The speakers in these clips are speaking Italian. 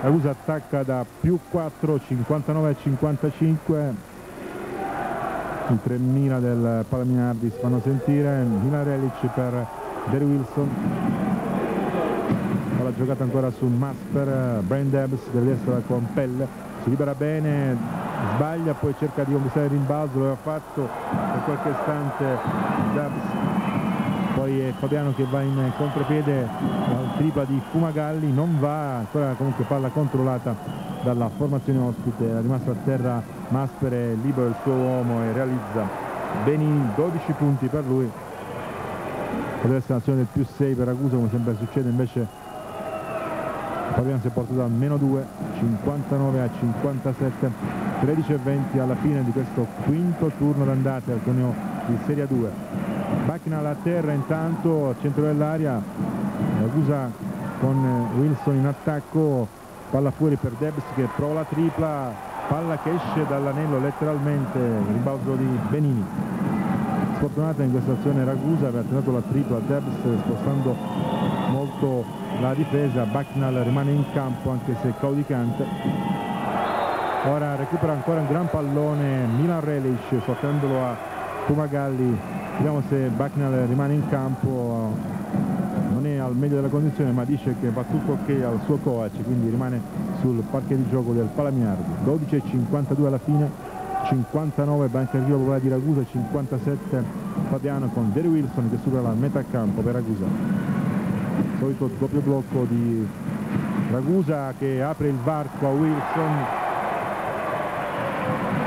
Ragusa attacca da più 4, 59 a 55. I 3 Mila del Palaminardi si fanno sentire. Milan Relic per Darryl Wilson. La giocata ancora su Masper. Brent Dabbs deve essere con Pelle. Si libera bene, sbaglia, poi cerca di conquistare il rimbalzo. Lo ha fatto per qualche istante Dabbs. Poi è Fabiano che va in contropiede al tripla di Fumagalli, non va, ancora comunque palla controllata dalla formazione ospite, è rimasto a terra Masper, è libero il suo uomo e realizza Benini, 12 punti per lui. Potrebbe essere un'azione del più 6 per Ragusa, come sempre succede, invece Fabiano si è portato a meno 2, 59 a 57, 13 e 20 alla fine di questo quinto turno d'andata al torneo di Serie A2. Bucknall a terra intanto, centro dell'area, Ragusa con Wilson in attacco, palla fuori per Dabbs che prova la tripla, palla che esce dall'anello letteralmente, rimbalzo di Benini. Sfortunata in questa azione Ragusa, aveva tentato la tripla Dabbs spostando molto la difesa, Bucknall rimane in campo anche se caudicante. Ora recupera ancora un gran pallone Milan Relic, portandolo a Fumagalli. Vediamo se Bucknall rimane in campo, non è al meglio della condizione ma dice che va tutto ok al suo coach, quindi rimane sul parquet di gioco del Palaminardi. 12:52 alla fine, 59 Banca Rio Popolare di Ragusa, 57 Fabiano con Darryl Wilson che supera la metà campo per Ragusa. Solito doppio blocco di Ragusa che apre il varco a Wilson.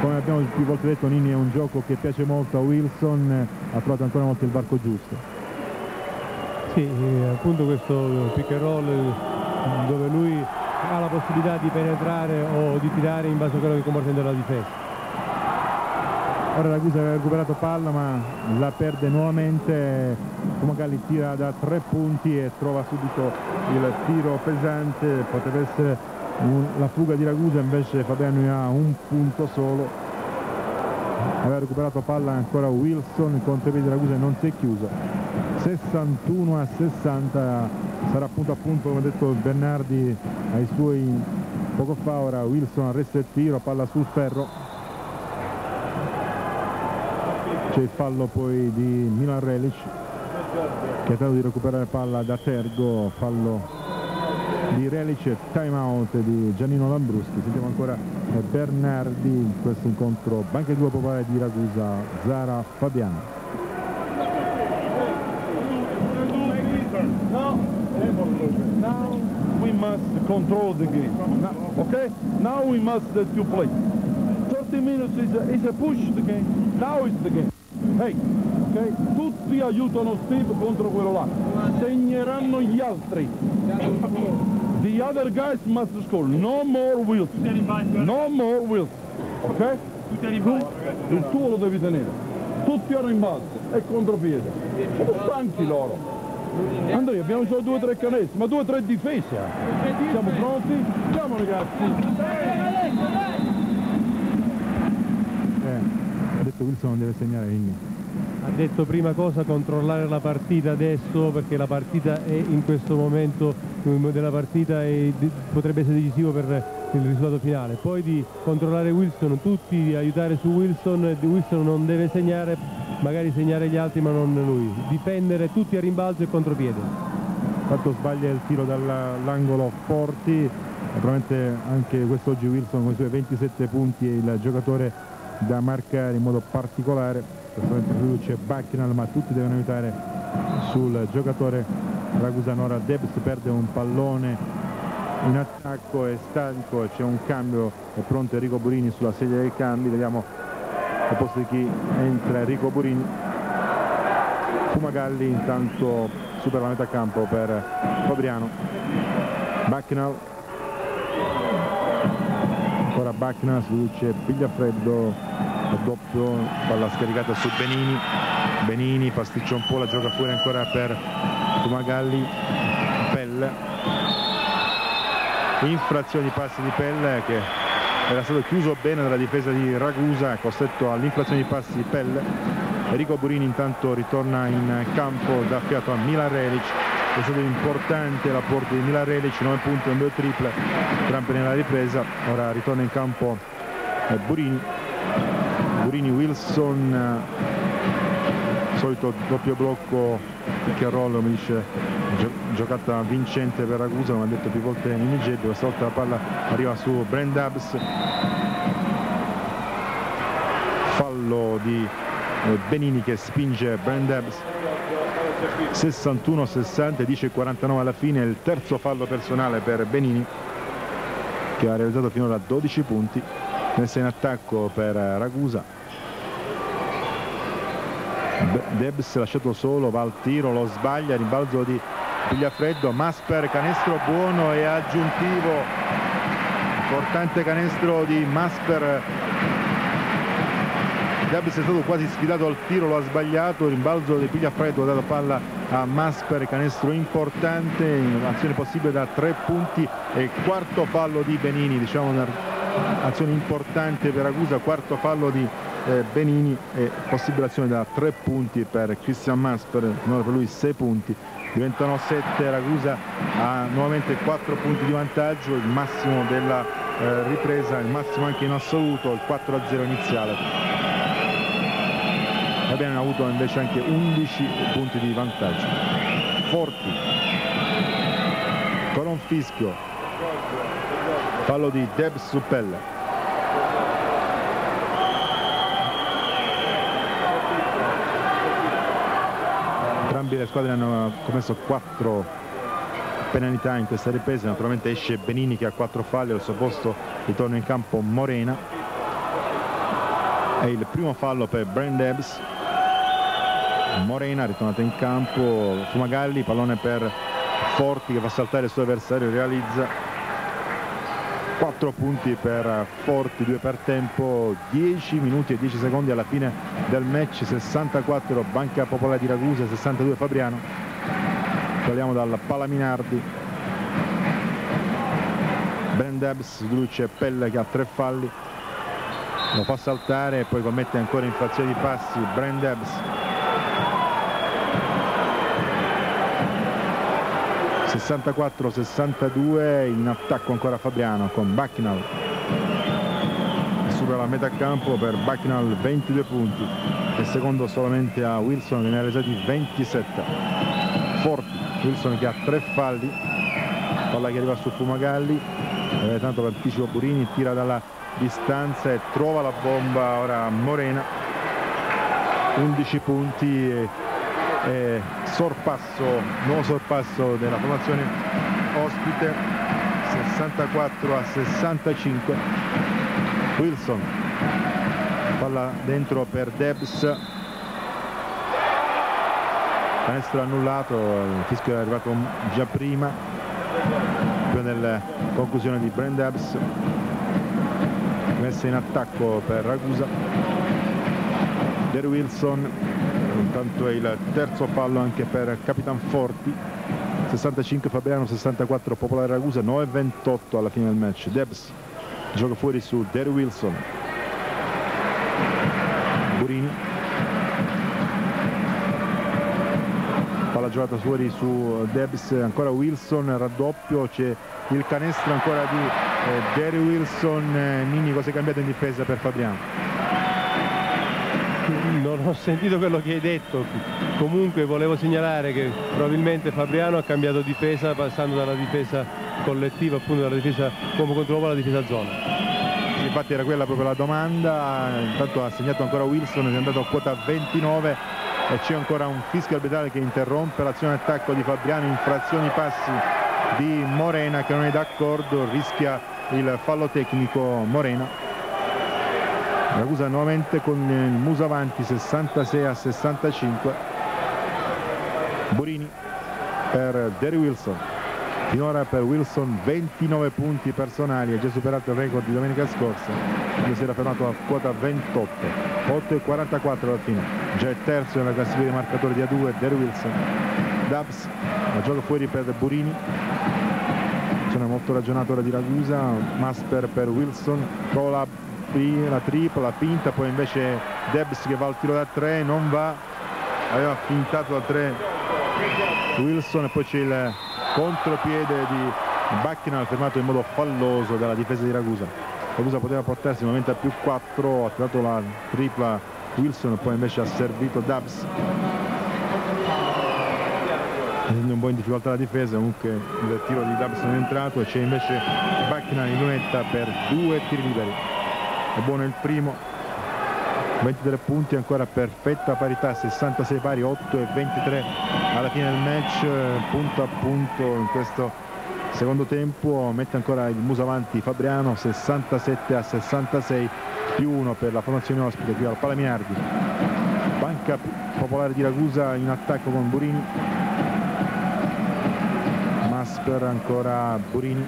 Come abbiamo più volte detto, Nini è un gioco che piace molto a Wilson, ha trovato ancora una volta il varco giusto. Sì, appunto questo pick and roll dove lui ha la possibilità di penetrare o di tirare in base a quello che comporta la difesa. Ora Ragusa aveva recuperato palla ma la perde nuovamente, Fumagalli tira da 3 punti e trova subito il tiro pesante, potrebbe essere la fuga di Ragusa, invece Fabiano ne ha un punto solo. Aveva recuperato palla ancora Wilson, il contropiede di Ragusa non si è chiuso. 61 a 60, sarà punto a punto come ha detto Bernardi ai suoi poco fa. Ora Wilson arresta il tiro, palla sul ferro. C'è il fallo poi di Milan Relic che ha tentato di recuperare palla da Tergo, fallo di Relic e time out di Giannino Lambruschi. Sentiamo ancora Bernardi in questo incontro Banca 2 Popolare di Ragusa, Zara Fabiano. Now we must control the game. Okay? Now we must that you play. 30 minutes is a push the game. Now is the game. Hey, okay? Tutti aiutano Steve contro quello là. Segneranno gli altri. The other guys must score. No more wheels. No more wheels. Ok? Il tuo lo devi tenere. Tutti hanno in balzo e contropiede. Sono stanchi loro. Andrea, abbiamo solo 2 o 3 canestri, ma 2 o 3 difese. Siamo pronti? Siamo ragazzi. Adesso Wilson non deve segnare niente. Ha detto prima cosa, controllare la partita adesso, perché la partita è in questo momento della partita e potrebbe essere decisivo per il risultato finale. Poi di controllare Wilson, tutti aiutare su Wilson, Wilson non deve segnare, magari segnare gli altri ma non lui. Difendere tutti a rimbalzo e contropiede. Tanto sbaglia il tiro dall'angolo Forti, naturalmente anche quest'oggi Wilson con i suoi 27 punti è il giocatore da marcare in modo particolare. Personalmente lui c'è Bucknall ma tutti devono aiutare sul giocatore ragusano. Ora Dabbs perde un pallone in attacco, è stanco, c'è un cambio, è pronto Enrico Burini sulla sedia dei cambi, vediamo a posto di chi entra Enrico Burini. Fumagalli intanto supera la metà campo per Fabriano. Bucknall, ancora Bucknall, seduce Pigliafreddo, doppio, palla scaricata su Benini. Benini pasticcia un po', la gioca fuori ancora per Fumagalli. Pelle, infrazione di passi di Pelle che era stato chiuso bene dalla difesa di Ragusa, costretto all'infrazione di passi di Pelle. Enrico Burini intanto ritorna in campo, dà fiato a Milan Relic. è stato importante l'apporto di Milan Relic, 9 punti, un bel triple, Trump nella ripresa. Ora ritorna in campo Burini, Wilson, solito doppio blocco pick and roll, come dice, giocata vincente per Ragusa, come ha detto più volte in Nigeria. Questa volta la palla arriva su Brent Dabbs, fallo di Benini che spinge Brent Dabbs. 61-60, 10-49 alla fine, il terzo fallo personale per Benini, che ha realizzato finora 12 punti. Messa in attacco per Ragusa, Debs lasciato solo, va al tiro, lo sbaglia, rimbalzo di Pigliafreddo, Masper, canestro buono e aggiuntivo, importante canestro di Masper. Debs è stato quasi sfidato al tiro, lo ha sbagliato, rimbalzo di Pigliafreddo, ha dato palla a Masper, canestro importante, azione possibile da 3 punti e quarto fallo di Benini, diciamo un'azione importante per Ragusa, quarto fallo di Benini e possibile azione da 3 punti per Christian Masper, per lui 6 punti, diventano 7, Ragusa ha nuovamente 4 punti di vantaggio, il massimo della ripresa, il massimo anche in assoluto, il 4-0 iniziale. Abbiamo avuto invece anche 11 punti di vantaggio. Forti con un fischio, fallo di Debs su Pelle. Le squadre hanno commesso 4 penalità in questa ripresa, naturalmente esce Benini che ha 4 falli, al suo posto ritorna in campo Morena, è il primo fallo per Brent Dabbs. Morena ritornata in campo, Fumagalli, pallone per Forti che fa saltare il suo avversario, realizza 4 punti per Forti, 2 per tempo, 10 minuti e 10 secondi alla fine del match, 64 Banca Popolare di Ragusa, 62 Fabriano. Parliamo dal Palaminardi, Brent Dabbs, Luce Pelle che ha 3 falli, lo fa saltare e poi commette ancora infrazione di passi Brent Dabbs. 64-62, in attacco ancora Fabriano con Bucknall, supera la metà campo per Bucknall, 22 punti e secondo solamente a Wilson che ne ha realizzati 27. Forti, Wilson che ha 3 falli, palla che arriva su Fumagalli, tanto per anticipo Burini, tira dalla distanza e trova la bomba ora Morena, 11 punti e nuovo sorpasso della formazione ospite, 64-65. Wilson, palla dentro per Dabbs, canestro annullato, il fischio è arrivato già prima nella conclusione di Brent Dabbs. Messa in attacco per Ragusa, Darryl Wilson, intanto è il terzo fallo anche per Capitan Forti, 65 Fabriano, 64 Popolare Ragusa, 9-28 alla fine del match. Dabbs gioca fuori su Darryl Wilson, Burini, palla giocata fuori su Dabbs, ancora Wilson, raddoppio, c'è il canestro ancora di Darryl Wilson. Nini, cosa è cambiato in difesa per Fabriano? Non ho sentito quello che hai detto, comunque volevo segnalare che probabilmente Fabriano ha cambiato difesa passando dalla difesa collettiva, appunto dalla difesa come controllo alla difesa zona. Infatti era quella proprio la domanda, intanto ha segnato ancora Wilson, è andato a quota 29 e c'è ancora un fischio arbitrale che interrompe l'azione attacco di Fabriano, infrazione di passi di Morena che non è d'accordo, rischia il fallo tecnico Morena. Ragusa nuovamente con il muso avanti, 66-65. Burini per Darryl Wilson, finora per Wilson 29 punti personali, ha già superato il record di domenica scorsa che si era fermato a quota 28, 8-44 alla fine, già è terzo nella classifica dei marcatori di A2 Darryl Wilson. Dabbs la gioca fuori per Burini, sono molto ragionato ora di Ragusa, Masper per Wilson, prova la tripla finta, poi invece Dabbs che va al tiro da 3, non va, aveva fintato da 3 Wilson, e poi c'è il contropiede di Bucknall fermato in modo falloso dalla difesa di Ragusa. Ragusa poteva portarsi nuovamente a +4, ha tirato la tripla Wilson, poi invece ha servito Dabbs, mettendo un po' in difficoltà la difesa. Comunque il tiro di Dabbs non è entrato e c'è invece Bucknall in lunetta per 2 tiri liberi. È buono il primo, 23 punti, ancora perfetta parità, 66 pari, 8 e 23 alla fine del match. Punto a punto in questo secondo tempo, mette ancora il muso avanti Fabriano, 67 a 66, +1 per la formazione ospite qui al Palaminardi. Banca popolare di Ragusa in attacco con Burini, Masper, ancora Burini,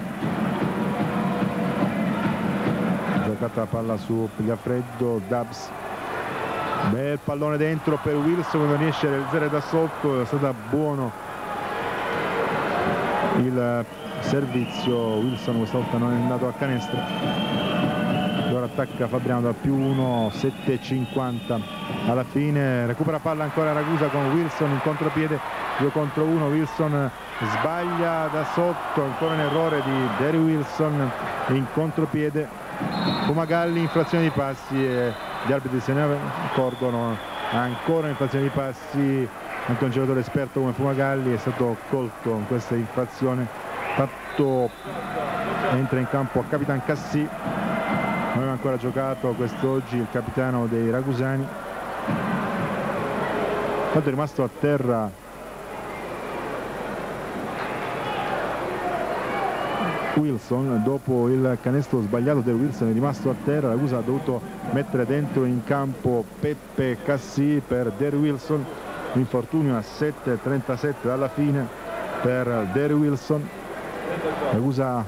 giocata palla su Pigliafreddo, Dabbs, bel pallone dentro per Wilson, non riesce a realizzare da sotto. È stato buono il servizio, Wilson questa volta non è andato a canestra. Allora attacca Fabriano da +1, 7,50 alla fine. Recupera palla ancora Ragusa con Wilson in contropiede, 2 contro 1. Wilson sbaglia da sotto, ancora un errore di Darryl Wilson in contropiede. Fumagalli, inflazione di passi, e gli arbitri se ne accorgono. Ancora inflazione di passi, anche un giocatore esperto come Fumagalli è stato colto in questa inflazione. Fatto, entra in campo a Capitan Cassì, non aveva ancora giocato quest'oggi il capitano dei ragusani. Tanto è rimasto a terra Wilson dopo il canestro sbagliato del Wilson, è rimasto a terra. Ragusa ha dovuto mettere dentro in campo Peppe Cassì per Darryl Wilson. Infortunio a 7,37 alla fine per Darryl Wilson. Ragusa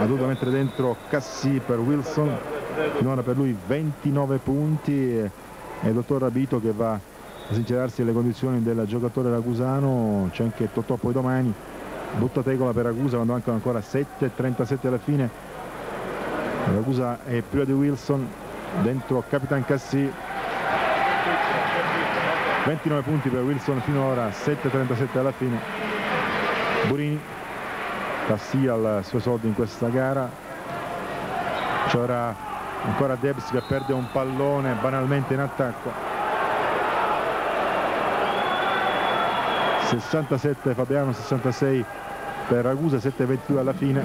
ha dovuto mettere dentro Cassì per Wilson, finora per lui 29 punti. E il dottor Rabito che va a sincerarsi delle condizioni del giocatore ragusano. C'è anche Totò poi domani, buttategola per Ragusa quando mancano ancora 7,37 alla fine. Ragusa è prima di Wilson, dentro Capitan Cassì, 29 punti per Wilson finora, 7,37 alla fine. Burini, Cassì al suo soldo in questa gara. C'era ancora Debs che perde un pallone banalmente in attacco. 67 Fabriano, 66 per Ragusa, 7,22 alla fine.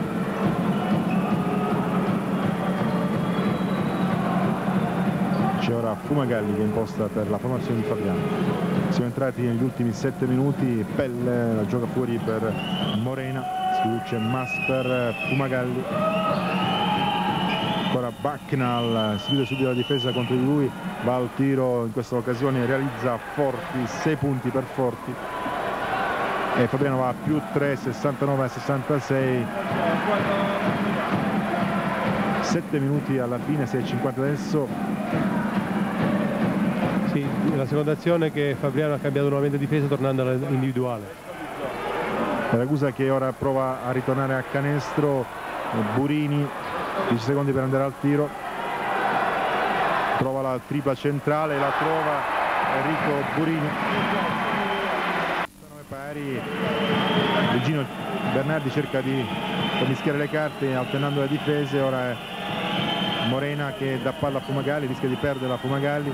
C'è ora Fumagalli che imposta per la formazione di Fabriano. Siamo entrati negli ultimi 7 minuti, Pelle la gioca fuori per Morena, si produce Masper, Fumagalli, ancora Bucknall, si chiude subito la difesa contro di lui, va al tiro, in questa occasione realizza Forti, 6 punti per Forti. E Fabriano va a +3, 69 a 66, 7 minuti alla fine, 6,50 adesso. Sì, la seconda azione è che Fabriano ha cambiato nuovamente difesa tornando all'individuale. Ragusa che ora prova a ritornare a canestro, Burini, 10 secondi per andare al tiro, trova la tripla centrale, la trova Enrico Burini. Virginio Bernardi cerca di mischiare le carte alternando le difese. Ora è Morena che dà palla a Fumagalli, rischia di perderla Fumagalli,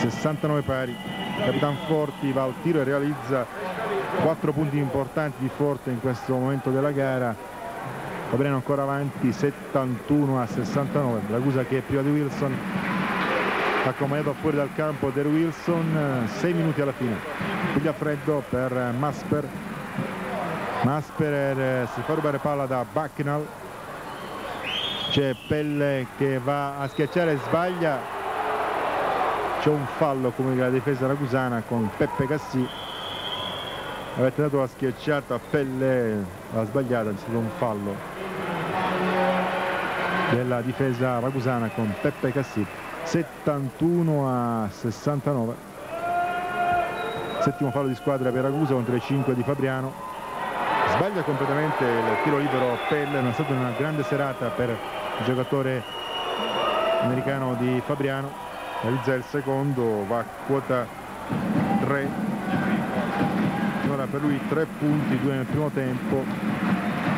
69 pari. Capitan Forti va al tiro e realizza 4 punti importanti di Forte in questo momento della gara. Fabriano ancora avanti, 71 a 69. Ragusa che è prima di Wilson, accompagnato fuori dal campo Darryl Wilson, 6 minuti alla fine. Pigliafreddo per Masper, Masper si fa rubare palla da Bucknall, c'è Pelle che va a schiacciare e sbaglia. C'è un fallo come la difesa ragusana con Peppe Cassì, aveva tentato la schiacciata, Pelle l'ha sbagliata, è stato un fallo della difesa ragusana con Peppe Cassì, 71 a 69. Settimo fallo di squadra per Ragusa contro i 5 di Fabriano. Sbaglia completamente il tiro libero Pelle, non è stata una grande serata per il giocatore americano di Fabriano. Realizza il secondo, va a quota 3. Allora per lui 3 punti, 2 nel primo tempo,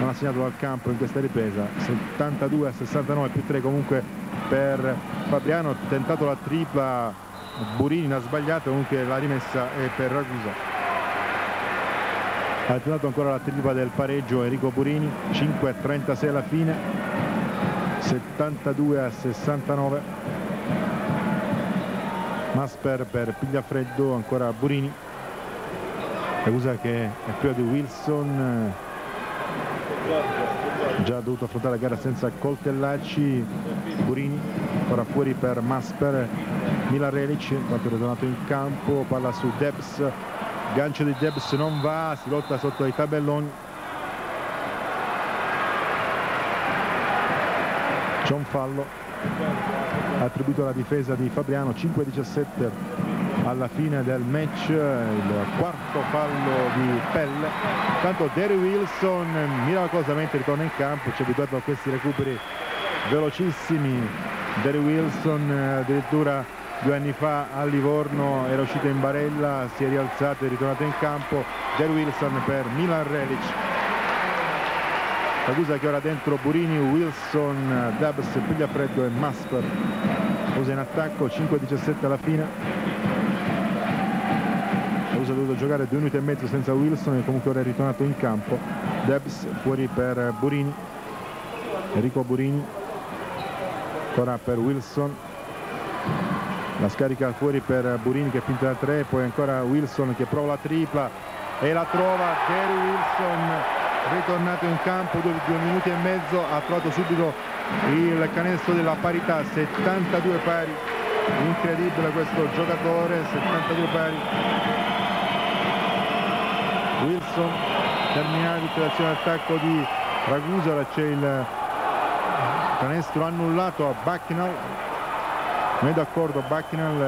non ha segnato dal campo in questa ripresa, 72 a 69 più 3 comunque per Fabriano. Tentato la tripla Burini, l'ha sbagliato, comunque la rimessa è per Ragusa. Ha tentato ancora la tripla del pareggio Enrico Burini, 5 a 36 alla fine, 72 a 69. Masper per Pigliafreddo, ancora Burini. Ragusa che è prima di Wilson, già ha dovuto affrontare la gara senza coltellacci. Burini ora fuori per Masper. Milan Relic quando è ritornato in campo, palla su Dabbs, gancio di Dabbs non va, si lotta sotto i tabelloni. C'è un fallo attribuito alla difesa di Fabriano. 5-17 alla fine del match, il quarto fallo di Pelle. Intanto Darryl Wilson miracolosamente ritorna in campo, ci è abituato a questi recuperi velocissimi. Darryl Wilson addirittura 2 anni fa a Livorno era uscito in barella, si è rialzato e ritornato in campo. Darryl Wilson per Milan Relic. Ragusa che ora dentro Burini, Wilson, Dabbs, Pigliafreddo e Masper. Ragusa in attacco, 5-17 alla fine. Ha dovuto giocare 2 minuti e mezzo senza Wilson e comunque ora è ritornato in campo. Dabbs fuori per Burini, Enrico Burini, ancora per Wilson, la scarica fuori per Burini che pinta da 3, poi ancora Wilson che prova la tripla e la trova. Darryl Wilson ritornato in campo, 2 minuti e mezzo, ha trovato subito il canestro della parità, 72 pari, incredibile questo giocatore, 72 pari. Wilson termina l'interazione d'attacco di Ragusa, ora c'è il canestro annullato a Bucknall. Non è d'accordo Bucknall,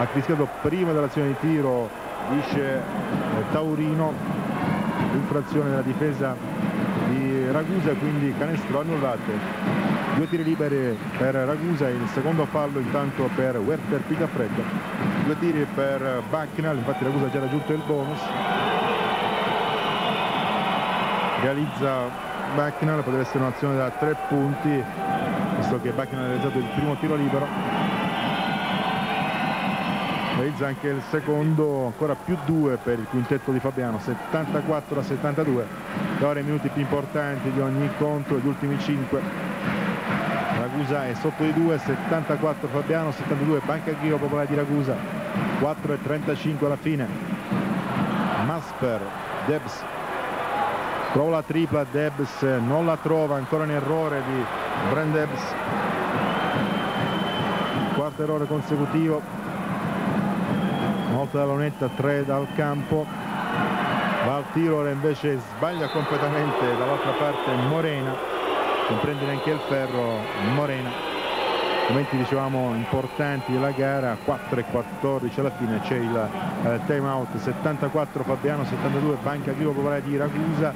ha fischiato prima dell'azione di tiro, dice Taurino, infrazione della difesa di Ragusa, quindi canestro annullato. 2 tiri liberi per Ragusa, il secondo fallo intanto per Werther Pigliafreddo. 2 tiri per Bucknall, infatti Ragusa ha già raggiunto il bonus. Realizza Bucknall, potrebbe essere un'azione da 3 punti, visto che Bucknall ha realizzato il primo tiro libero. Realizza anche il secondo, ancora +2 per il quintetto di Fabriano, 74 a 72. Da ora i minuti più importanti di ogni incontro, gli ultimi 5. Ragusa è sotto di 2, 74 Fabriano, 72 Banca Agraria Popolare di Ragusa, 4:35 alla fine. Masper, Dabbs, prova la tripla, Dabbs non la trova, ancora un errore di Brent Dabbs, quarto errore consecutivo, volta dalla lunetta, 3 dal campo, va al tiro, ora invece sbaglia completamente dall'altra parte Morena. Non prende neanche il ferro Morena. Momenti dicevamo importanti della gara, 4:14 alla fine, c'è il time out, 74 Fabriano, 72 Banca Agraria Popolare di Ragusa,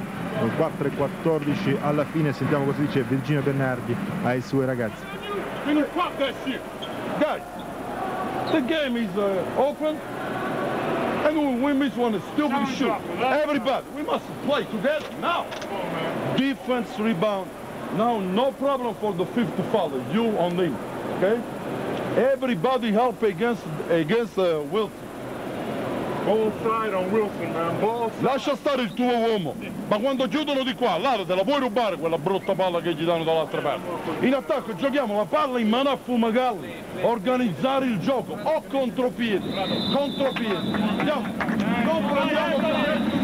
4:14 alla fine. Sentiamo cosa dice Virginio Bernardi ai suoi ragazzi. Fuck that shit. Guys, the game is open and we win this one, stupid shit. Everybody, we must play together now. Defense rebound. Now, no problem for the 5th foul, you on him, okay? Everybody help against Wilson. Ball side on Wilson, man, ball side. Lascia stare il tuo uomo, ma quando chiudono di qua, là, te la vuoi rubare quella brutta palla che gli danno dall'altra parte? In attacco giochiamo la palla in mano a Fumagalli, organizzare il gioco, o contropiede, contropiede, andiamo, non prendiamo.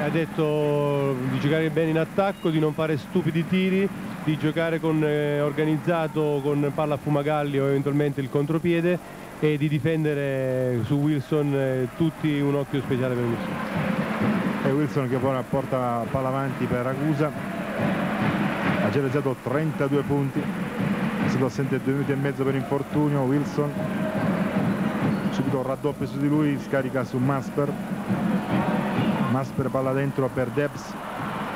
Ha detto di giocare bene in attacco, di non fare stupidi tiri, di giocare con, organizzato con palla a Fumagalli o eventualmente il contropiede, e di difendere su Wilson tutti un occhio speciale per Wilson. E Wilson che poi porta palla avanti per Ragusa, ha già realizzato 32 punti, è stato assente 2 minuti e mezzo per infortunio. Wilson subito raddoppio su di lui, scarica su Masper. Masper palla dentro per Dabbs,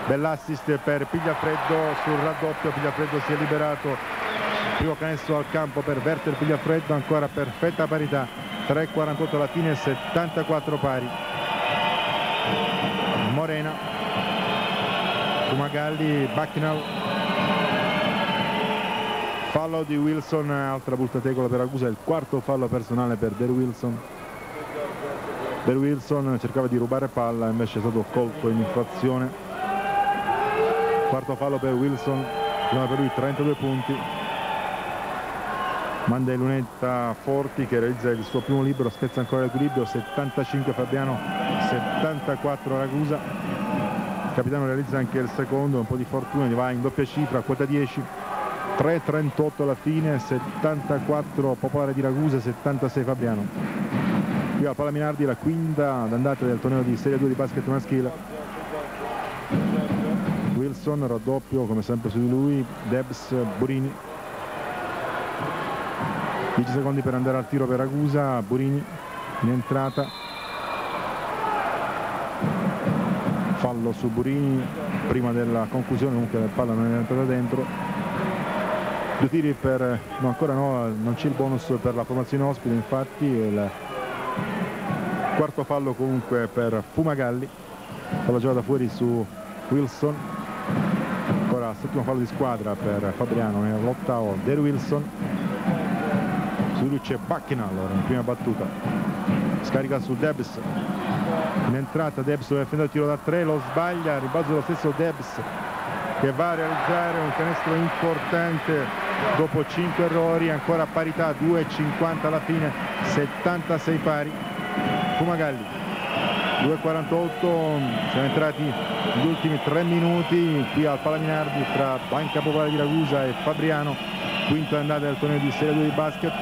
bell'assist per Pigliafreddo sul raddoppio, Pigliafreddo si è liberato, primo canestro al campo per Werther Pigliafreddo, ancora perfetta parità, 3,48 alla fine, 74 pari. Morena, Fumagalli, Bucknall, fallo di Wilson, altra buttatecola per Ragusa, il quarto fallo personale per Darryl Wilson. Darryl Wilson cercava di rubare palla, invece è stato colto in infrazione. Quarto fallo per Wilson, prima per lui 32 punti. Manda in lunetta Forti che realizza il suo primo libero, spezza ancora l'equilibrio, 75 Fabiano, 74 Ragusa. Il capitano realizza anche il secondo, un po' di fortuna, gli va in doppia cifra, quota 10, 3,38 alla fine, 74 Popolare di Ragusa, 76 Fabiano. Qui al Palaminardi la quinta d'andata del torneo di Serie 2 di basket maschile. Wilson, raddoppio come sempre su di lui, Dabbs, Burini. 10 secondi per andare al tiro per Ragusa, Burini in entrata, fallo su Burini prima della conclusione, comunque la palla non è entrata dentro. Due tiri per, no, ancora no, non c'è il bonus per la formazione ospite, infatti il quarto fallo comunque per Fumagalli, fallo già da fuori su Wilson. Ancora il settimo fallo di squadra per Fabriano, è l'ottavo Darryl Wilson. Su lui c'è Bucknall allora, in prima battuta, scarica su Dabbs, in entrata Dabbs deve affrontare il tiro da 3, lo sbaglia, ribalzo lo stesso Dabbs che va a realizzare un canestro importante dopo 5 errori, ancora parità, 2,50 alla fine, 76 pari. Fumagalli, 2,48, siamo entrati gli ultimi 3 minuti qui al Palaminardi tra Banca Popolare di Ragusa e Fabriano, quinta andata del torneo di Serie 2 di basket.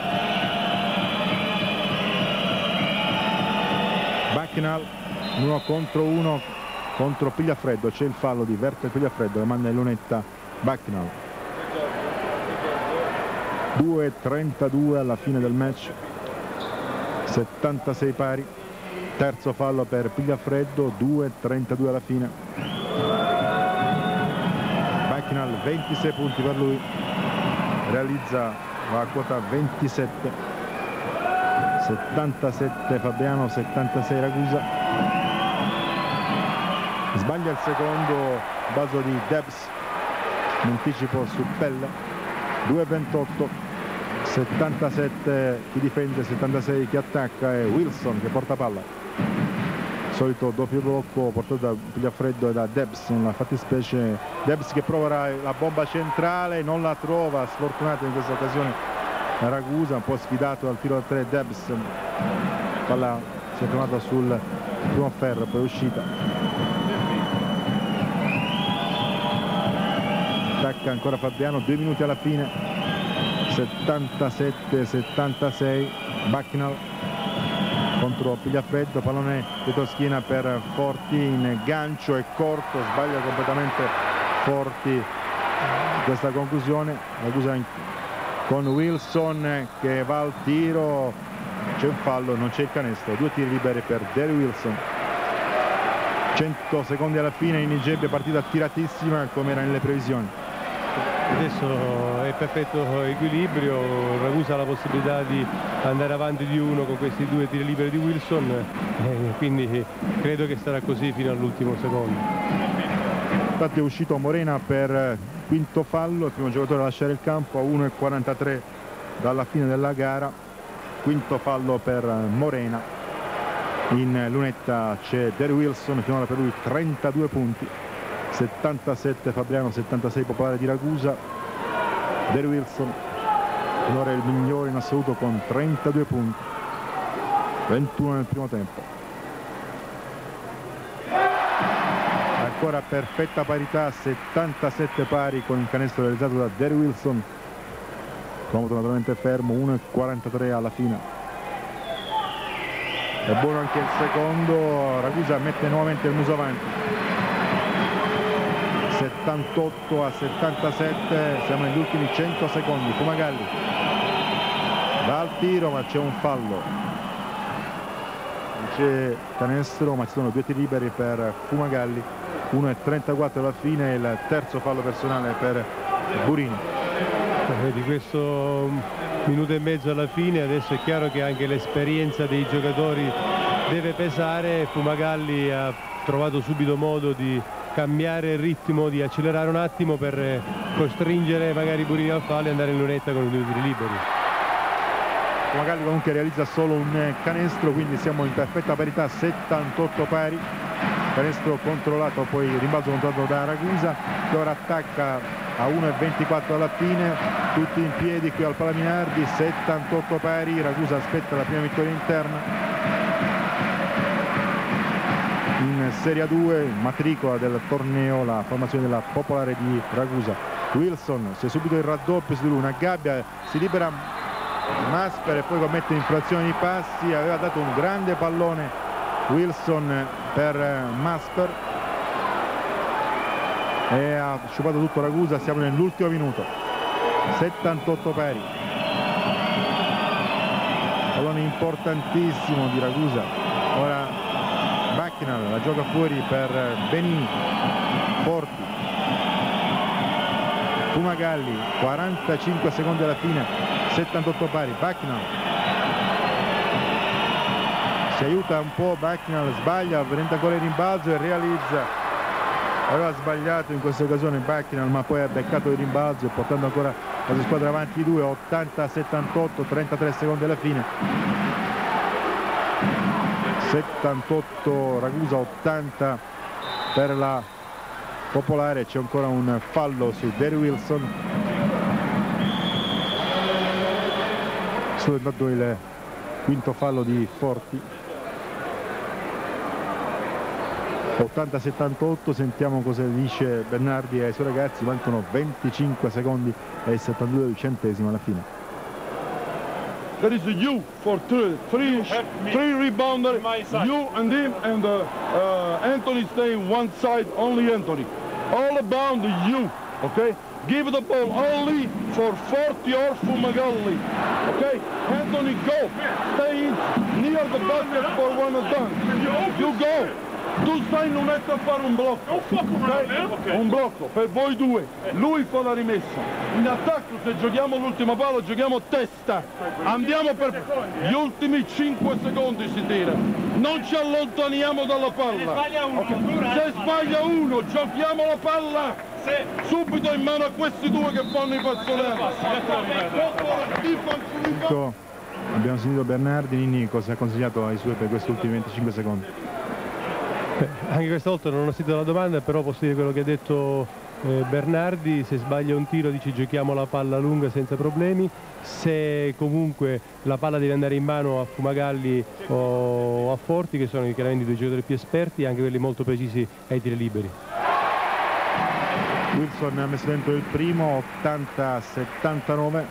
Bucknall 1 contro Pigliafreddo, c'è il fallo di Werther Pigliafreddo, la manda in lunetta Bucknall. 2,32 alla fine del match, 76 pari, terzo fallo per Pigliafreddo, 2,32 alla fine. Bucknall 26 punti per lui, realizza la quota 27, 77 Fabriano, 76 Ragusa. Sbaglia il secondo, baso di Dabbs in anticipo su Pelle, 2,28, 77 chi difende, 76 chi attacca, e Wilson che porta palla, solito doppio blocco portato da Pigliafreddo e da Dabbs, nella fattispecie Dabbs che prova la bomba centrale, non la trova, sfortunato in questa occasione Ragusa, un po' sfidato dal tiro da 3 Dabbs, palla si è fermata sul primo ferro, poi è uscita, attacca ancora Fabriano, 2 minuti alla fine, 77-76. Bucknall contro Pigliafreddo, pallone dietro schiena per Forti, in gancio e corto, sbaglia completamente Forti questa conclusione. Ragusa con Wilson che va al tiro, c'è un fallo, non c'è il canestro, 2 tiri liberi per Darryl Wilson. 100 secondi alla fine in Nigeria, partita tiratissima come era nelle previsioni. Adesso è perfetto equilibrio, Ragusa ha la possibilità di andare avanti di 1 con questi 2 tiri liberi di Wilson, quindi credo che sarà così fino all'ultimo secondo. Infatti è uscito Morena per quinto fallo, il primo giocatore a lasciare il campo a 1,43 dalla fine della gara, quinto fallo per Morena, in lunetta c'è Darryl Wilson, finora per lui 32 punti, 77 Fabriano, 76 Popolare di Ragusa. Darryl Wilson finora il migliore in assoluto con 32 punti, 21 nel primo tempo. Ancora perfetta parità, 77 pari con il canestro realizzato da Darryl Wilson, comodo naturalmente fermo, 1,43 alla fine. È buono anche il secondo, Ragusa mette nuovamente il muso avanti, 78-77, siamo negli ultimi 100 secondi. Fumagalli va al tiro ma c'è un fallo, non c'è canestro ma ci sono 2 tiri liberi per Fumagalli, 1,34 alla fine, il terzo fallo personale per Burini. di questo minuto e mezzo alla fine. Adesso è chiaro che anche l'esperienza dei giocatori deve pesare. Fumagalli ha trovato subito modo di cambiare il ritmo, di accelerare un attimo per costringere magari Burini al fallo e andare in lunetta con i minuti liberi. Fumagalli comunque realizza solo un canestro, quindi siamo in perfetta parità, 78 pari. Canestro controllato, poi rimbalzo controllato da Ragusa, che ora attacca a 1,24 alla fine, tutti in piedi qui al Palaminardi, 78 pari, Ragusa aspetta la prima vittoria interna in Serie A2, matricola del torneo, la formazione della Popolare di Ragusa. Wilson, si è subito il raddoppio su di lui, una gabbia, si libera Masper e poi commette infrazione di passi, aveva dato un grande pallone Wilson per Masper e ha sciupato tutto Ragusa. Siamo nell'ultimo minuto, 78 pari, pallone importantissimo di Ragusa. Ora Bucknall la gioca fuori per Benini, Forti, Fumagalli, 45 secondi alla fine, 78 pari. Bucknall si aiuta un po', Bucknall sbaglia, prende ancora il rimbalzo e realizza. Aveva sbagliato in questa occasione Bucknall, ma poi ha beccato il rimbalzo, portando ancora la sua squadra avanti di 2, 80-78, 33 secondi alla fine. 78 Ragusa, 80 per la Popolare. C'è ancora un fallo su Darryl Wilson. Solo dato il quinto fallo di Forti. 80-78, sentiamo cosa dice Bernardi ai suoi ragazzi, mancano 25 secondi e 72 centesimi alla fine. That is you for three rebounder, you and him, and Anthony staying one side, only Anthony. All about you, okay? Give the ball only for Forti or Fumagalli, okay? Anthony go, stay near the basket for one and done. You go. Tu stai in lunetta a fare un blocco, okay? Un blocco per voi due, lui fa la rimessa in attacco. Se giochiamo l'ultima palla giochiamo testa, andiamo per gli ultimi 5 secondi, si tira, non ci allontaniamo dalla palla, okay? Se sbaglia uno giochiamo la palla subito in mano a questi due che fanno i pazzolari. Abbiamo sentito Bernardi. Nini cosa ha consigliato ai suoi per questi ultimi 25 secondi? Anche questa volta non ho sentito la domanda, però posso dire quello che ha detto Bernardi. Se sbaglia un tiro dice giochiamo la palla lunga senza problemi, se comunque la palla deve andare in mano a Fumagalli o a Forti, che sono chiaramente i due giocatori più esperti, anche quelli molto precisi ai tiri liberi. Wilson ha messo dentro il primo, 80-79,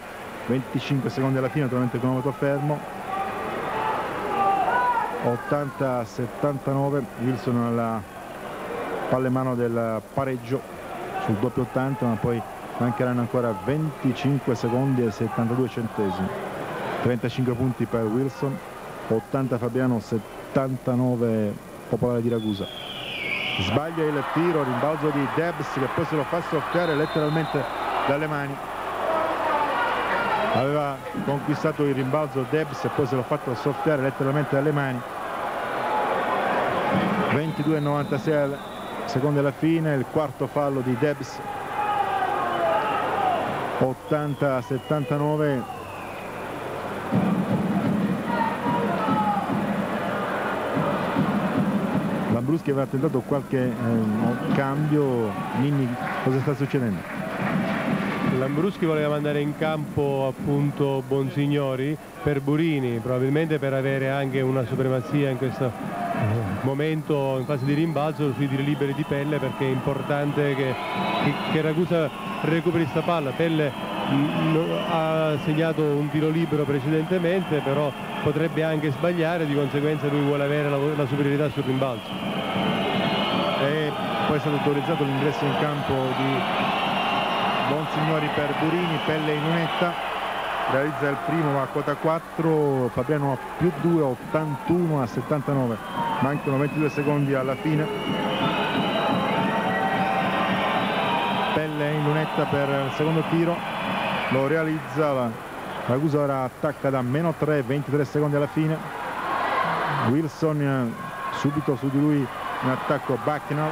25 secondi alla fine, naturalmente con un voto fermo. 80-79, Wilson alla palla in mano del pareggio sul doppio 80, ma poi mancheranno ancora 25 secondi e 72 centesimi. 35 punti per Wilson, 80 Fabiano, 79 Popolare di Ragusa. Sbaglia il tiro, rimbalzo di Dabbs che poi se lo fa soffiare letteralmente dalle mani. Aveva conquistato il rimbalzo Dabbs e poi se l'ha fatto soffiare letteralmente dalle mani. 22-96 secondi alla fine, il quarto fallo di Dabbs. 80-79. Lambruschi aveva tentato qualche cambio. Nini, cosa sta succedendo? Lambruschi voleva mandare in campo appunto Bonsignori per Burini, probabilmente per avere anche una supremazia in questo momento in fase di rimbalzo sui tiri liberi di Pelle, perché è importante che Ragusa recuperi sta palla. Pelle ha segnato un tiro libero precedentemente, però potrebbe anche sbagliare, di conseguenza lui vuole avere la superiorità sul rimbalzo. E poi è stato autorizzato l'ingresso in campo di Bonsignori per Burini. Pelle in lunetta, realizza il primo, va a quota 4, Fabiano a più 2, 81-79, mancano 22 secondi alla fine. Pelle in lunetta per il secondo tiro, lo realizzava. Ragusa ora attacca da meno 3, 23 secondi alla fine. Wilson subito su di lui in attacco Bucknall.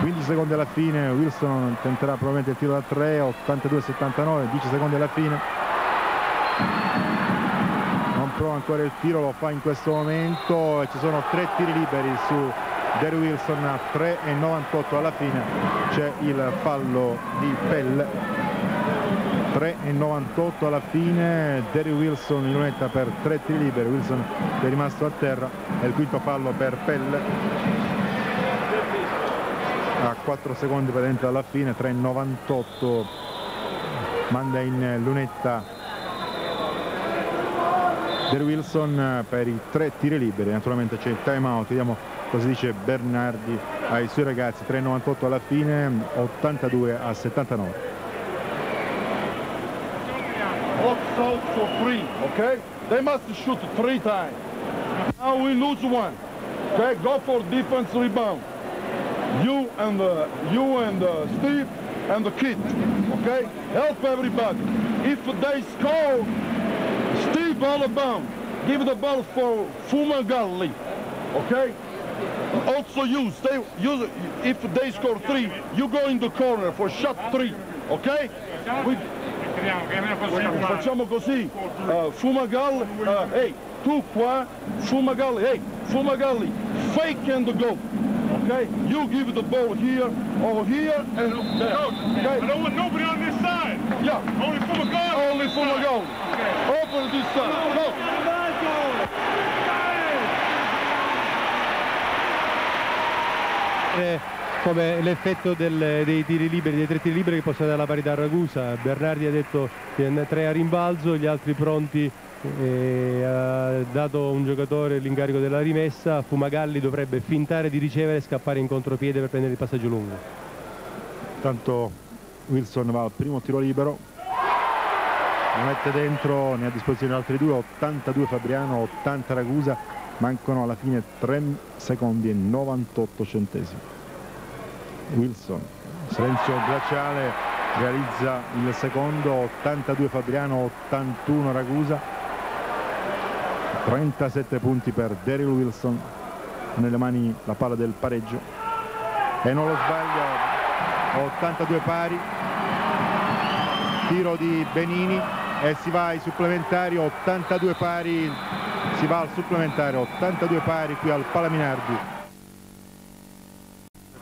15 secondi alla fine, Wilson tenterà probabilmente il tiro da 3, 82-79, 10 secondi alla fine. Non prova ancora il tiro, lo fa in questo momento e ci sono 3 tiri liberi su Darryl Wilson a 3,98 alla fine. C'è il fallo di Pelle. 3,98 alla fine, Darryl Wilson in lunetta per 3 tiri liberi. Wilson è rimasto a terra, è il quinto fallo per Pelle a 4 secondi praticamente alla fine. 3,98 manda in lunetta Darryl Wilson per i 3 tiri liberi. Naturalmente c'è il time out, vediamo così dice Bernardi ai suoi ragazzi. 3,98 alla fine, 82-79. Also for free, okay? They must shoot 3 times. Now we lose 1. Okay, go for defense rebound. You and Steve and the kid, okay? Help everybody. If they score, Steve all about. Give the ball for Fumagalli, okay? Also you stay, if they score 3, you go in the corner for shot 3, ok? Facciamo così, Fumagalli, hey, tu qua, Fumagalli, hey, Fumagalli, fake and go, ok? You give the ball here, over here, and there, okay? I don't want nobody on this side, yeah, only Fumagalli, only Fumagalli, okay. Over this side, go! Come l'effetto dei tiri liberi, dei 3 tiri liberi che possono dare la parità a Ragusa. Bernardi ha detto 3 a rimbalzo, gli altri pronti, ha dato un giocatore l'incarico della rimessa. Fumagalli dovrebbe fintare di ricevere e scappare in contropiede per prendere il passaggio lungo. Intanto Wilson va al primo tiro libero, lo mette dentro, ne ha a disposizione altri 2, 82 Fabriano, 80 Ragusa. Mancano alla fine 3 secondi e 98 centesimi. Wilson, silenzio glaciale, realizza il secondo. 82 Fabriano, 81 Ragusa. 37 punti per Darryl Wilson, nelle mani la palla del pareggio e non lo sbaglia. 82 pari, tiro di Benini e si va ai supplementari. 82 pari, si va al supplementare. 82 pari qui al Palaminardi.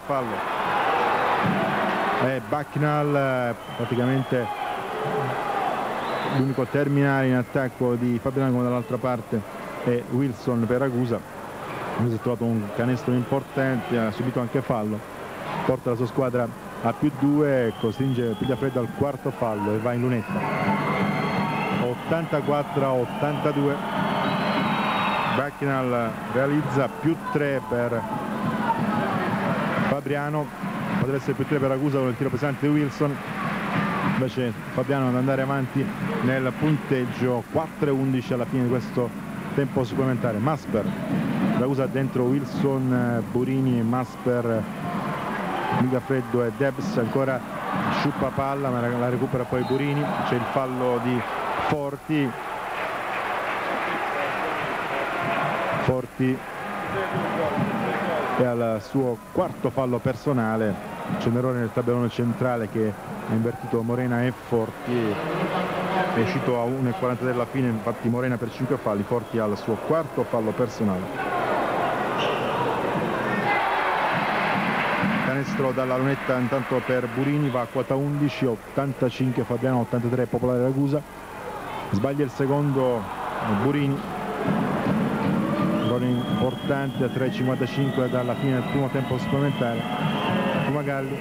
Fallo è Bucknall, praticamente l'unico terminale in attacco di Fabriano, come dall'altra parte è Wilson per Ragusa. Ragusa ha trovato un canestro importante, ha subito anche fallo, porta la sua squadra a +2, costringe Pigliafreddo al quarto fallo e va in lunetta. 84-82. Bucknall realizza +3 per Fabriano, potrebbe essere +3 per Ragusa con il tiro pesante di Wilson, invece Fabriano ad andare avanti nel punteggio. 4-11 alla fine di questo tempo supplementare. Masper, Ragusa dentro Wilson, Burini, Masper, Pigliafreddo e Dabbs, ancora sciuppa palla ma la recupera poi Burini, c'è il fallo di Forti. Forti e al suo quarto fallo personale, c'è un errore nel tabellone centrale che ha invertito Morena e Forti, è uscito a 1,40 della fine, infatti Morena per 5 falli, Forti al suo quarto fallo personale. Canestro dalla lunetta intanto per Burini, va a quota 11, 85 Fabriano, 83 Popolare Ragusa. Sbaglia il secondo Burini, importante a 3,55 dalla fine del primo tempo supplementare. Fumagalli,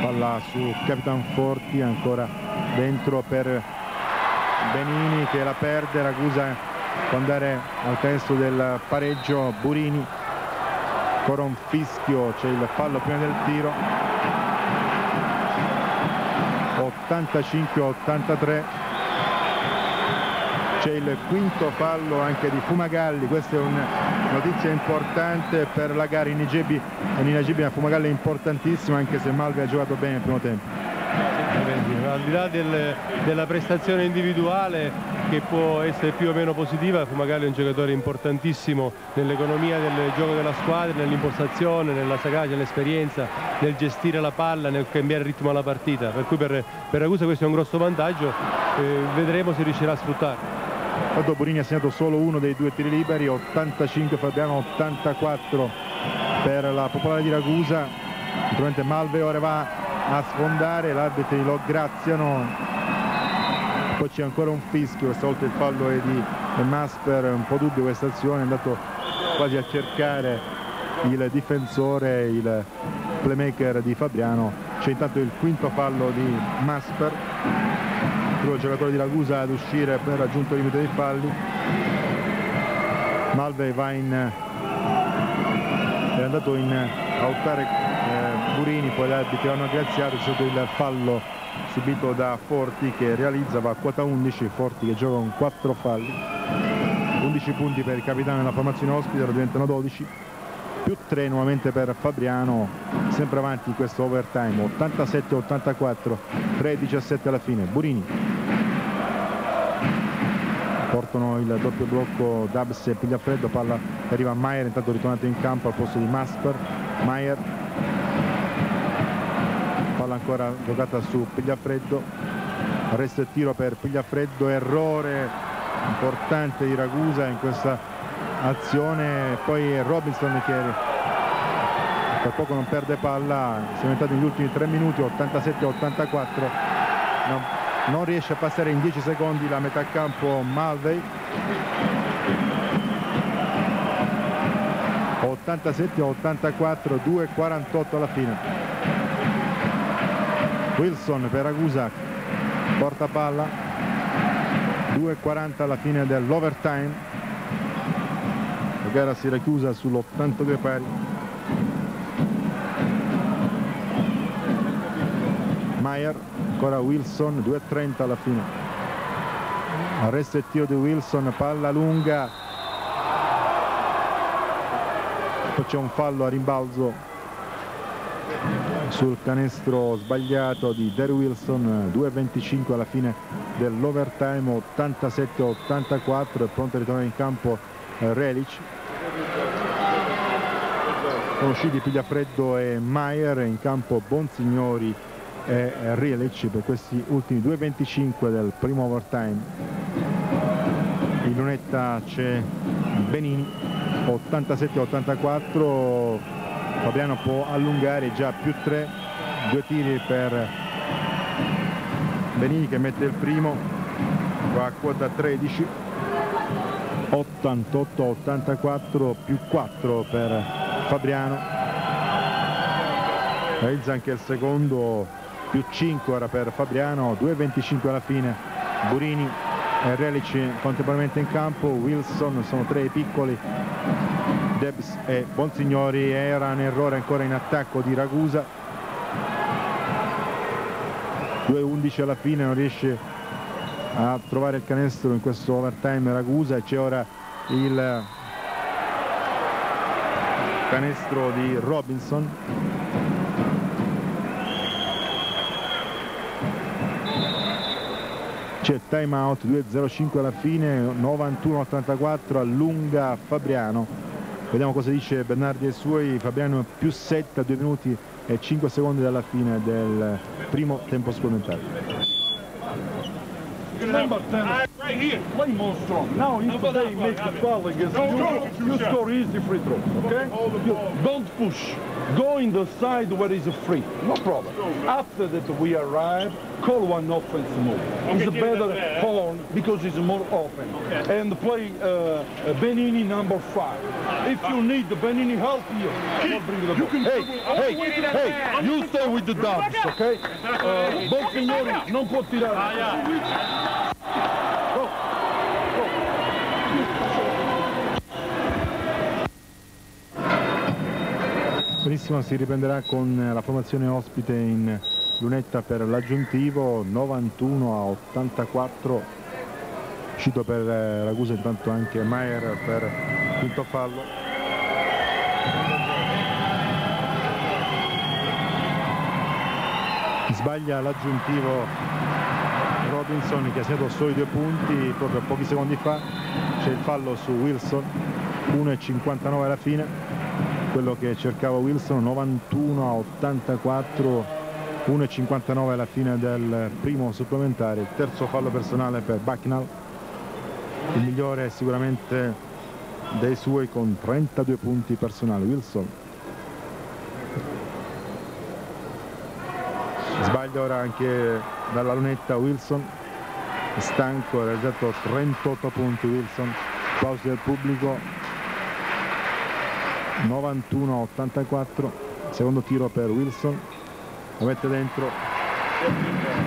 palla su Capitan Forti, ancora dentro per Benini che la perde. Ragusa può andare al canestro del pareggio. Burini, ancora un fischio, c'è il fallo prima del tiro. 85-83. C'è il quinto fallo anche di Fumagalli, questo è un notizia importante per la gara in Igebi e in Igebi. Fumagalli è importantissima, anche se Malve ha giocato bene al primo tempo. Al di là della prestazione individuale, che può essere più o meno positiva, Fumagalli è un giocatore importantissimo nell'economia del gioco della squadra, nell'impostazione, nella sagacia, nell'esperienza, nel gestire la palla, nel cambiare il ritmo alla partita, per cui per Ragusa questo è un grosso vantaggio, vedremo se riuscirà a sfruttare. Corrado Burini ha segnato solo uno dei due tiri liberi, 85 Fabiano, 84 per la Popolare di Ragusa. Naturalmente Malve ora va a sfondare, gli arbitri lo graziano, poi c'è ancora un fischio, questa volta il fallo è di Masper, un po' dubbio questa azione, è andato quasi a cercare il difensore, il playmaker di Fabriano. C'è intanto il quinto fallo di Masper, il giocatore di Ragusa ad uscire per raggiunto il limite dei falli. Malve va è andato a autare Burini, poi l'arbitro hanno graziato, c'è stato il fallo subito da Forti che realizza, va a quota 11, Forti che gioca con 4 falli, 11 punti per il capitano della formazione ospite, ora diventano 12, più 3 nuovamente per Fabriano, sempre avanti in questo overtime, 87-84, 3-17 alla fine. Burini, portano il doppio blocco Dabbs e Pigliafreddo, palla arriva a Mayer, intanto ritornato in campo al posto di Masper, Mayer, palla ancora giocata su Pigliafreddo, arresto e tiro per Pigliafreddo, errore importante di Ragusa in questa azione, poi Robinson che per poco non perde palla, si è aumentato negli ultimi 3 minuti, 87-84, non riesce a passare in 10 secondi la metà campo Mulvey, 87-84, 2-48 alla fine. Wilson per Ragusa porta palla, 2-40 alla fine dell'overtime, la gara si richiusa sull'82 pari. Mayer, ancora Wilson, 2-30 alla fine, arresto e tiro di Wilson, palla lunga, poi c'è un fallo a rimbalzo sul canestro sbagliato di Darryl Wilson, 2-25 alla fine dell'overtime, 87-84, è pronto a ritornare in campo Relic, sono usciti Pigliafreddo e Mayer, in campo Bonsignori e Relic per questi ultimi 2-25 del primo overtime. In lunetta c'è Benini, 87-84, Fabriano può allungare, già più 3, 2 tiri per Benini che mette il primo, va a quota 13, 88-84, più 4 per Fabriano, realizza anche il secondo, più 5 ora per Fabriano, 2-25 alla fine. Burini e Relic contemporaneamente in campo, Wilson, sono 3 i piccoli, Dabbs e Bonsignori. Era un errore ancora in attacco di Ragusa, 2-11 alla fine, non riesce a trovare il canestro in questo overtime Ragusa. C'è ora il canestro di Robinson, c'è time out, 2-05 alla fine, 91-84, allunga Fabriano. Vediamo cosa dice Bernardi e suoi. Fabriano più 7 a 2 minuti e 5 secondi dalla fine del primo tempo supplementare. Go in the side where is a free, no problem. After that we arrive, call one offense move. It's a better horn because it's more open. And play Benini number 5. If you need the Benini help you. Hey, you stay with the Dubs, okay? Bonsignori non può tirare. Benissimo, si riprenderà con la formazione ospite in lunetta per l'aggiuntivo, 91-84, uscito per Ragusa intanto anche Mayer per quinto fallo. Sbaglia l'aggiuntivo Robinson, che ha segnato solo i 2 punti proprio pochi secondi fa. C'è il fallo su Wilson, 1,59 alla fine, quello che cercava Wilson, 91 a 84, 1,59 alla fine del primo supplementare. Il terzo fallo personale per Bucknall, il migliore sicuramente dei suoi con 32 punti personali. Wilson sbaglia ora anche dalla lunetta. Wilson stanco, ha realizzato 38 punti Wilson. Applausi del pubblico, 91 a 84. Secondo tiro per Wilson, lo mette dentro,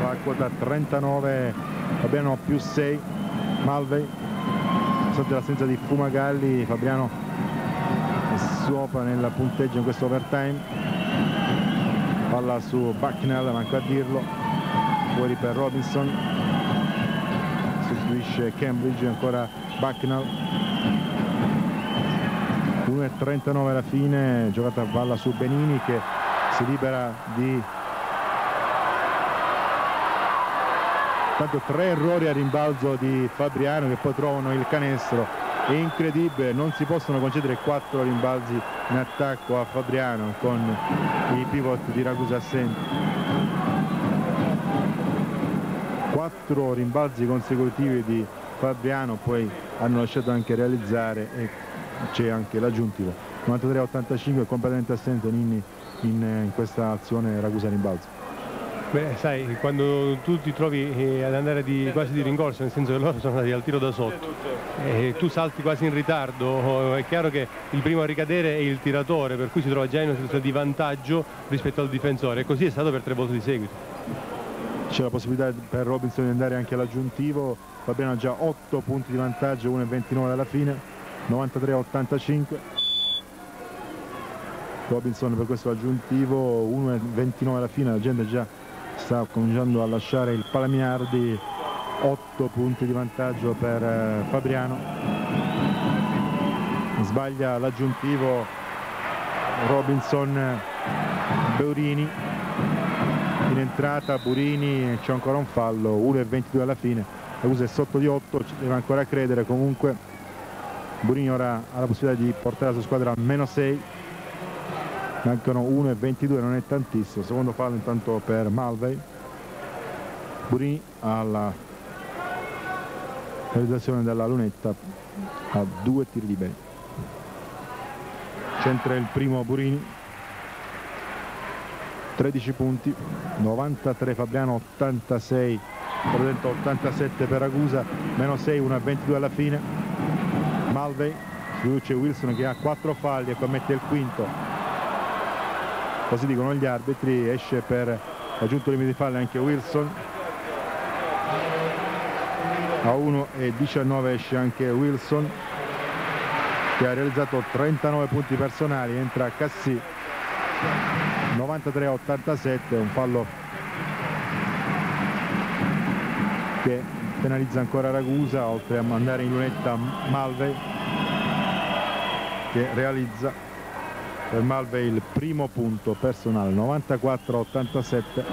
la quota 39, Fabriano più 6. Mulvey, sotto l'assenza di Fumagalli, Fabriano sopra nel punteggio in questo overtime. Palla su Bucknell, manca a dirlo, fuori per Robinson, sostituisce Cambridge. Ancora Bucknell, 1,39 alla fine, giocata a palla su Benini, che si libera di tanto 3 errori a rimbalzo di Fabriano, che poi trovano il canestro. È incredibile, non si possono concedere 4 rimbalzi in attacco a Fabriano con i pivot di Ragusa assenti. 4 rimbalzi consecutivi di Fabriano, poi hanno lasciato anche realizzare, e c'è anche l'aggiuntivo. 93 a 85, completamente assente Nini in questa azione Ragusa rimbalzo. Beh, sai, quando tu ti trovi ad andare quasi di rincorsa, nel senso che loro sono andati al tiro da sotto e tu salti quasi in ritardo, è chiaro che il primo a ricadere è il tiratore, per cui si trova già in una situazione di vantaggio rispetto al difensore, e così è stato per 3 volte di seguito. C'è la possibilità per Robinson di andare anche all'aggiuntivo. Fabiano ha già 8 punti di vantaggio, 1,29 alla fine, 93 a 85. Robinson per questo aggiuntivo, 1,29 alla fine. La gente già sta cominciando a lasciare il Palaminardi. 8 punti di vantaggio per Fabriano. Sbaglia l'aggiuntivo Robinson, Burini in entrata. Burini, c'è ancora un fallo, 1,22 alla fine. Ragusa è sotto di 8, ci deve ancora credere comunque. Burini ora ha la possibilità di portare la sua squadra a meno 6. Mancano 1,22, non è tantissimo. Secondo fallo intanto per Mulvey. Burini alla realizzazione della lunetta a 2 tiri liberi. Centra il primo Burini, 13 punti, 93 Fabriano, 86 87 per Ragusa, meno 6, 1,22 alla fine. Mulvey, luce Wilson che ha 4 falli e commette il quinto. Così dicono gli arbitri. Esce per raggiunto il limite di fallo anche Wilson, a 1,19 esce anche Wilson, che ha realizzato 39 punti personali. Entra Cassì, 93 a 87, un fallo che penalizza ancora Ragusa, oltre a mandare in lunetta Mulvey, che realizza per Mulvey il primo punto personale, 94 a 87,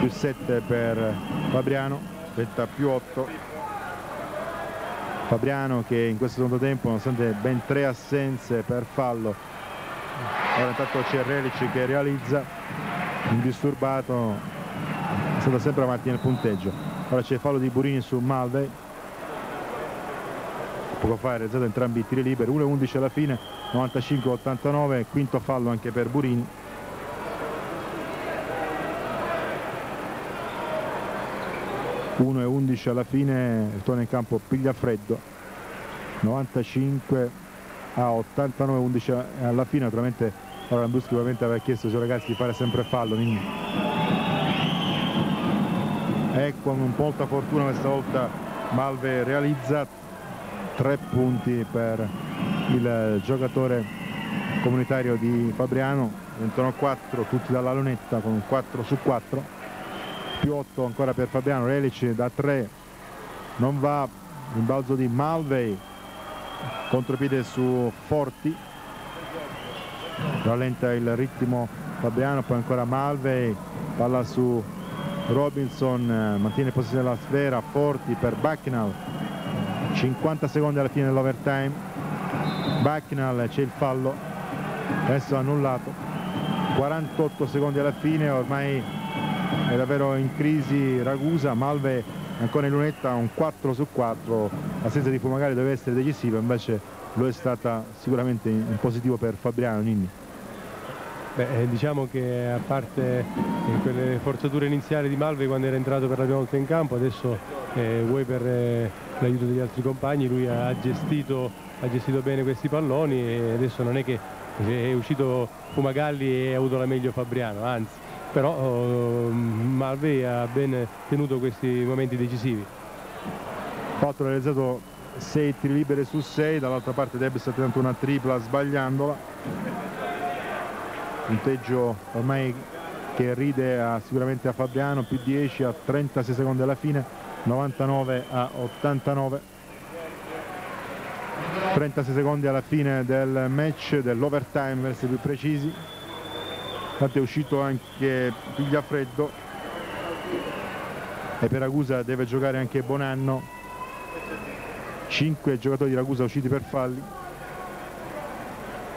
più 7 per Fabriano, diventa più 8. Fabriano, che in questo secondo tempo, nonostante ben 3 assenze per fallo, ora intanto c'è Relic che realizza indisturbato, è stato sempre avanti nel punteggio. Ora c'è il fallo di Burini su Mulvey, poco fa ha realizzato entrambi i tiri liberi, 1,11 alla fine, 95 a 89. Quinto fallo anche per Burini. (1,11 alla fine, torna in campo Pigliafreddo, 95 a 89, 11 alla fine. Naturalmente Lambruschi ovviamente aveva chiesto ai suoi ragazzi di fare sempre fallo. Ecco, con molta fortuna questa volta Malve realizza 3 punti per il giocatore comunitario di Fabriano, 21 a 4, tutti dalla lunetta con un 4 su 4, più 8 ancora per Fabriano. Relic da 3 non va, rimbalzo di Mulvey, contropiede su Forti, rallenta il ritmo Fabriano, poi ancora Mulvey, palla su Robinson, mantiene posizione della sfera Forti per Bucknall, 50 secondi alla fine dell'overtime. Bucknall, c'è il fallo, adesso annullato, 48 secondi alla fine, ormai è davvero in crisi Ragusa. Mulvey ancora in lunetta, un 4 su 4, l'assenza di Fumagalli deve essere decisiva, invece lo è stata sicuramente in positivo per Fabriano. Ninni. Beh, diciamo che a parte quelle forzature iniziali di Mulvey quando era entrato per la prima volta in campo, adesso vuoi per l'aiuto degli altri compagni, lui ha gestito bene questi palloni, e adesso non è che è uscito Fumagalli e ha avuto la meglio Fabriano, anzi, però Mulvey ha ben tenuto questi momenti decisivi. Fatto, realizzato 6 tiri liberi su 6, dall'altra parte Dabbs ha tentato una tripla sbagliandola. Punteggio ormai che ride sicuramente a Fabriano, più 10 a 36 secondi alla fine, 99 a 89. 36 secondi alla fine del match, dell'overtime per essere più precisi. Infatti è uscito anche Pigliafreddo e per Ragusa deve giocare anche Bonanno. 5 giocatori di Ragusa usciti per falli.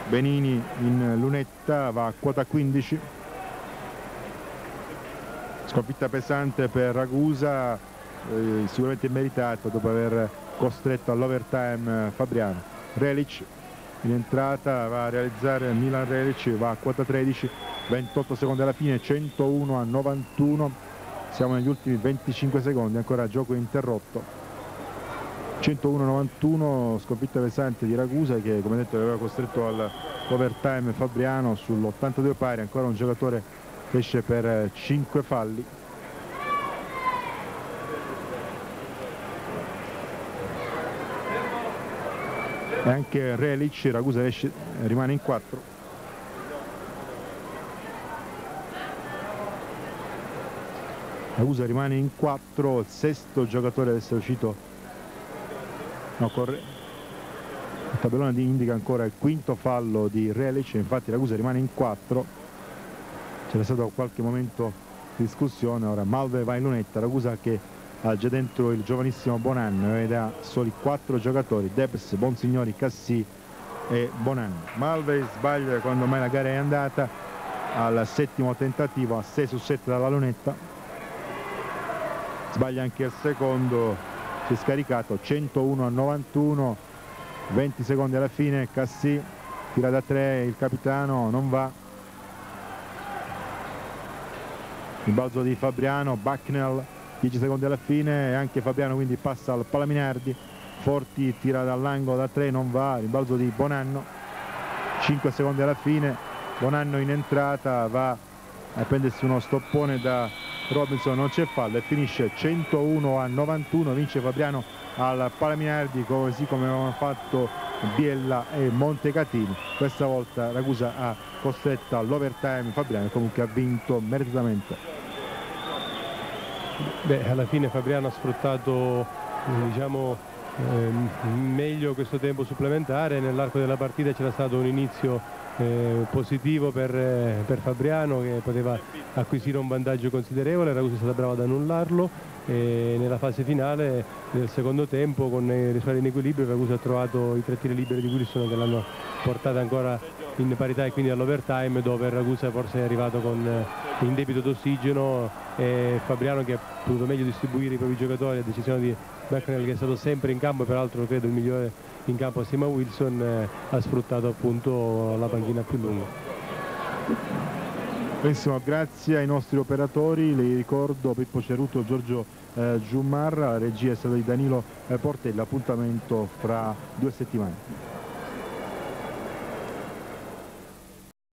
Benini in lunetta, va a quota 15. Sconfitta pesante per Ragusa, sicuramente meritata dopo aver costretto all'overtime Fabriano. Relic in entrata va a realizzare Milan Relic, va a quota 13. 28 secondi alla fine, 101 a 91, siamo negli ultimi 25 secondi, ancora gioco interrotto. 101 a 91, sconfitta pesante di Ragusa che, come detto, aveva costretto all'overtime Fabriano sull'82 pari, ancora un giocatore che esce per 5 falli. E anche Relic, Ragusa esce, rimane in 4. Ragusa rimane in 4, il sesto giocatore deve essere uscito, no, il tabellone indica ancora il quinto fallo di Relic, infatti Ragusa rimane in 4, c'era stato qualche momento di discussione, ora Mulvey va in lunetta, Ragusa che ha già dentro il giovanissimo Bonanno ed ha soli 4 giocatori, Dabbs, Bonsignori, Cassì e Bonanno. Mulvey sbaglia quando mai la gara è andata, al settimo tentativo, a 6 su 7 dalla lunetta. Sbaglia anche al secondo, si è scaricato, 101 a 91, 20 secondi alla fine, Cassì tira da 3, il capitano, non va. Il balzo di Fabriano, Bucknell, 10 secondi alla fine, e anche Fabriano quindi passa al Palaminardi, Forti tira dall'angolo da 3, non va, il balzo di Bonanno, 5 secondi alla fine, Bonanno in entrata va a prendersi uno stoppone da Robinson, non c'è fallo e finisce 101 a 91, vince Fabriano al Palaminardi, così come avevano fatto Biella e Montecatini. Questa volta Ragusa ha costretto all'overtime Fabriano, comunque ha vinto meritatamente. Beh, alla fine Fabriano ha sfruttato, diciamo, meglio questo tempo supplementare, nell'arco della partita c'era stato un inizio positivo per Fabriano che poteva acquisire un vantaggio considerevole, Ragusa è stata brava ad annullarlo e nella fase finale del secondo tempo con le sue in equilibrio Ragusa ha trovato i 3 tiri liberi di Wilson che l'hanno portata ancora in parità e quindi all'overtime dove Ragusa forse è arrivato con in debito d'ossigeno e Fabriano che ha potuto meglio distribuire i propri giocatori, a decisione di Bucknell che è stato sempre in campo e peraltro credo il migliore in campo assieme a Wilson, ha sfruttato appunto la panchina più lunga. Benissimo, grazie ai nostri operatori, li ricordo Pippo Ceruto, Giorgio Giumarra, la regia è stata di Danilo Portella, appuntamento fra 2 settimane.